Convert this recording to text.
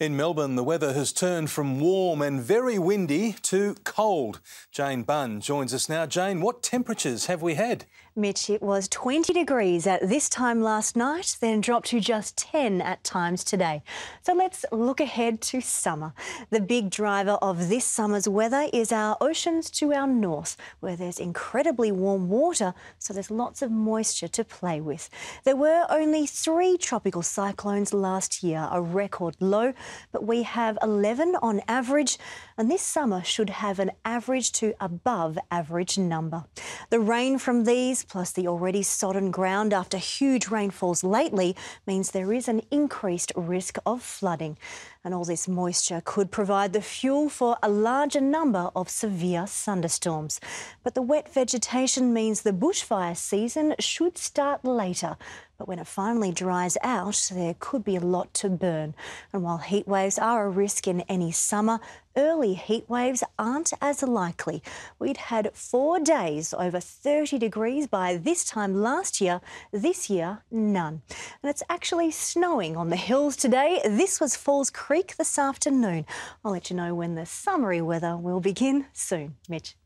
In Melbourne, the weather has turned from warm and very windy to cold. Jane Bunn joins us now. Jane, what temperatures have we had? Mitch, it was 20 degrees at this time last night, then dropped to just 10 at times today. So let's look ahead to summer. The big driver of this summer's weather is our oceans to our north, where there's incredibly warm water, so there's lots of moisture to play with. There were only 3 tropical cyclones last year, a record low, but we have 11 on average, and this summer should have an average to above average number. The rain from these, plus the already sodden ground after huge rainfalls lately, means there is an increased risk of flooding. And all this moisture could provide the fuel for a larger number of severe thunderstorms. But the wet vegetation means the bushfire season should start later. But when it finally dries out, there could be a lot to burn. And while heat waves are a risk in any summer, early heat waves aren't as likely. We'd had 4 days over 30 degrees by this time last year. This year, none. And it's actually snowing on the hills today. This was Falls Creek this afternoon. I'll let you know when the summery weather will begin soon. Mitch.